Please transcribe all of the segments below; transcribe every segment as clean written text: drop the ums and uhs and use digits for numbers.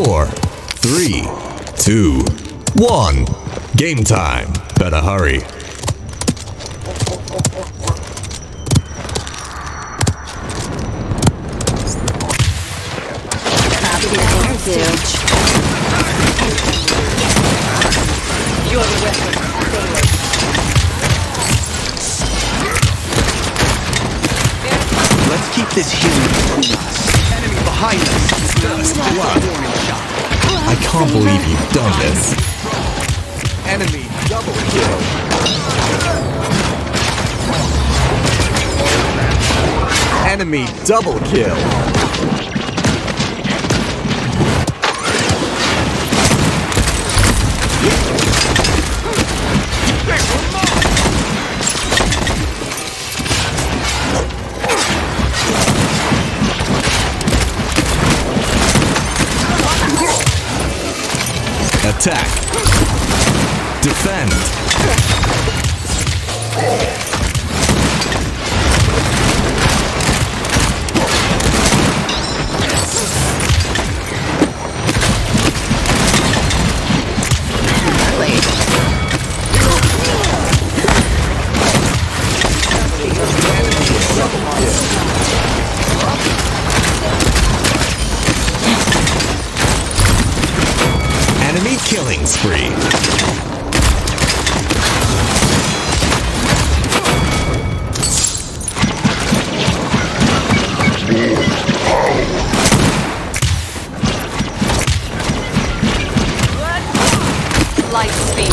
4, 3, 2, 1. Game time. Better hurry. You're the weapon. Let's keep this human between us. Enemy behind us. I can't believe you've done this. Enemy double kill. Enemy double kill. Attack. Defend. Enemy killing spree. Light speed.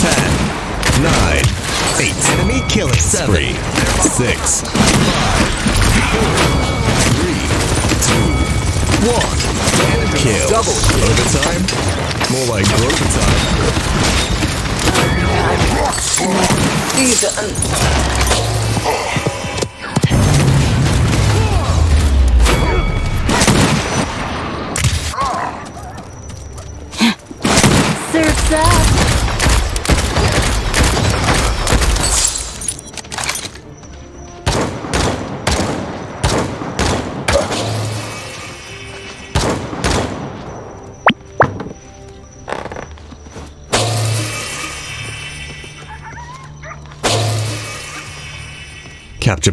Ten, nine, eight. Enemy killing. 7, 6, 5, 4, 3, 2, 1. Enemy kill. Double kill. Overtime. More like broken time. Surf's up. Capture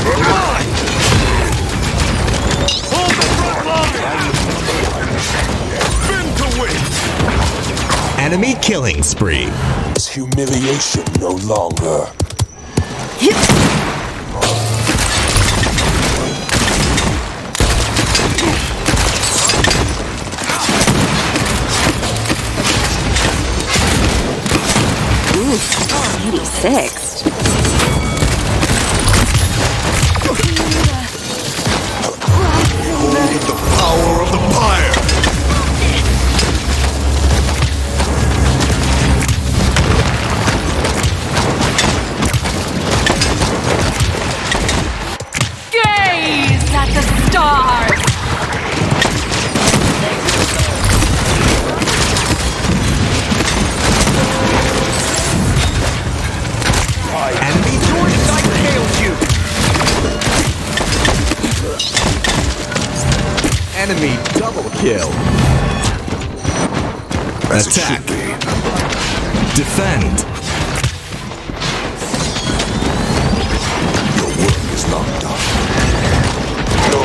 Come on! enemy killing spree. It's humiliation no longer. Ooh, 86. Hold the power of the fire. Enemy double kill. Attack. Defend. Your work is not done. No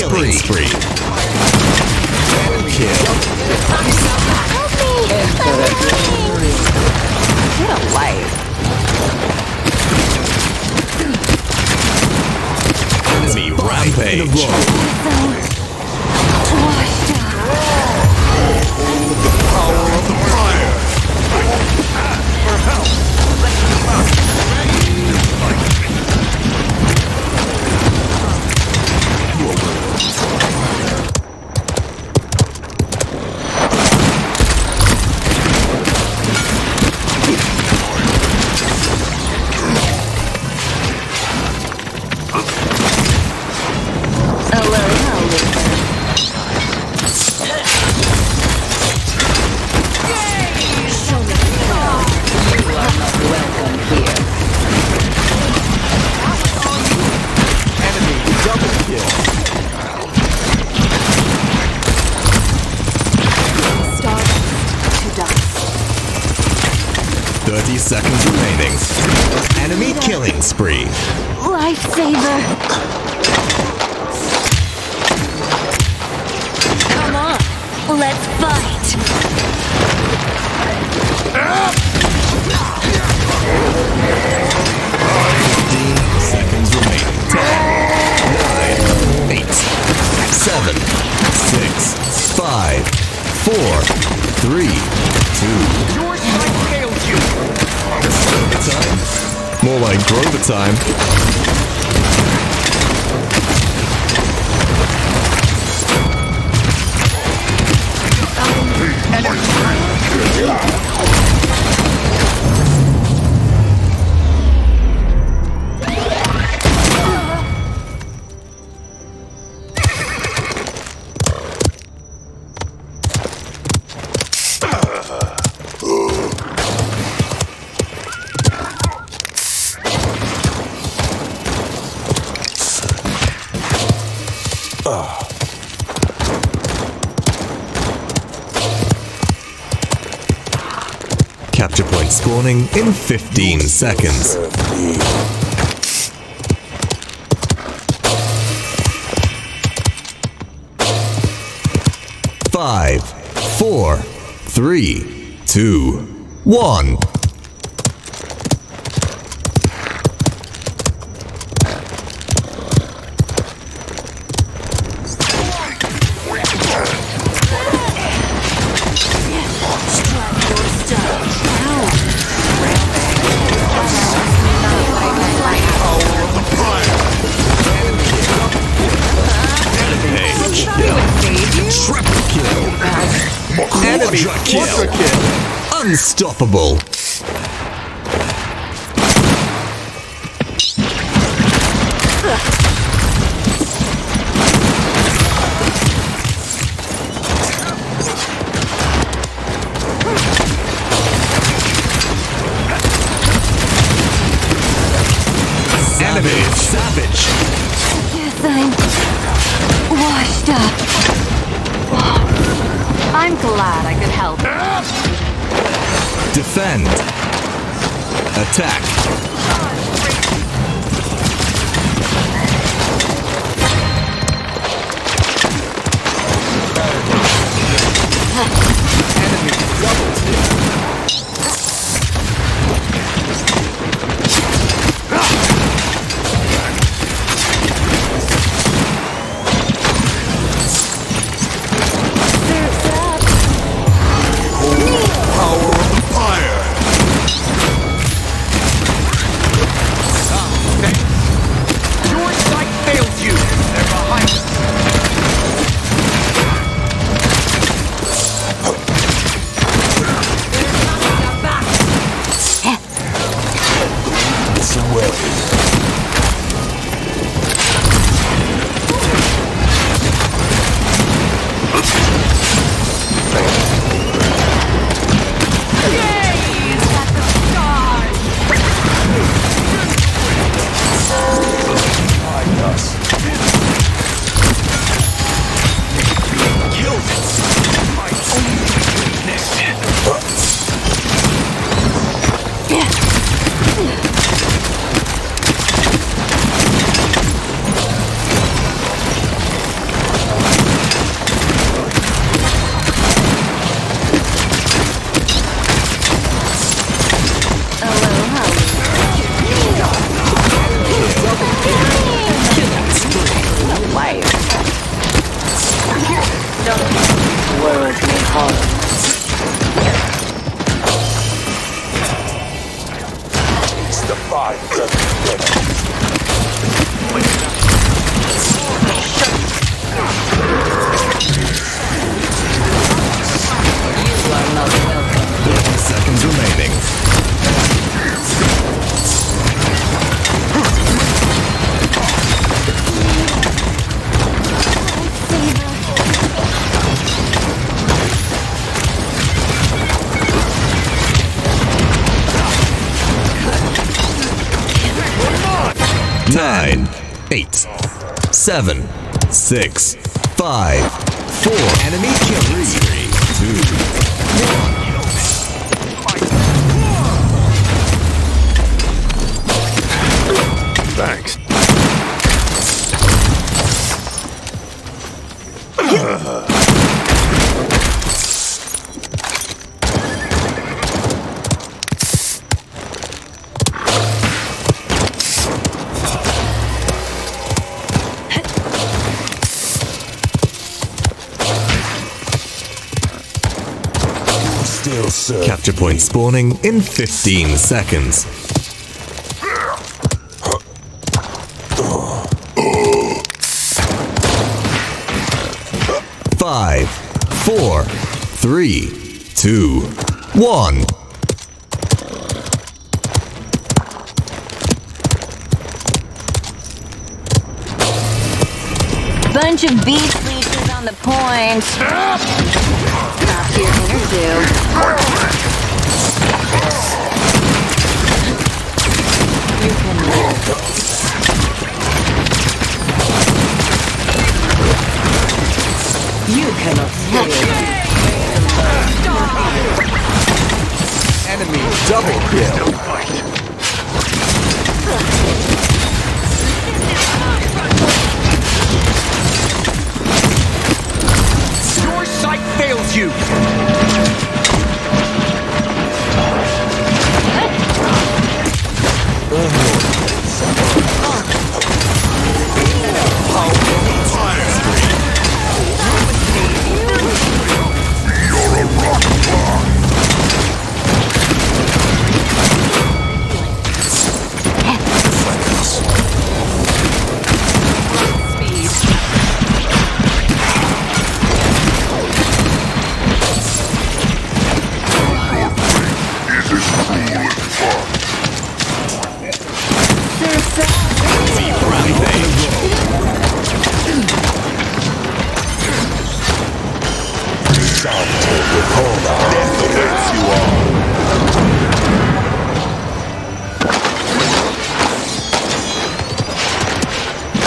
killing spree. Kill. Help me! What a life. Enemy rampage. The power of the fire. For help. Let me seconds remaining. Enemy killing spree. Lifesaver. Come on. Let's fight. Seconds remaining. 10, 9, 8, 7, 6, 5, 4, 3, 2. Your strike failed you. Time. More like Grover time. Capture point spawning in 15 seconds. Five, four, three, two, one. Enemy kill. Unstoppable. enemy is savage. Yes, I'm washed up. I'm glad I could help. Defend. Attack. Enemy Seven, 6, 5, 4. Enemy kill. 3, 2, 1. Thanks. Capture point spawning in 15 seconds. Five, four, three, two, one. Bunch of beach leeches on the point. Stop your interview. You can live. You cannot live. Enemy double kill. Your sight fails you.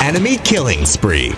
enemy killing spree.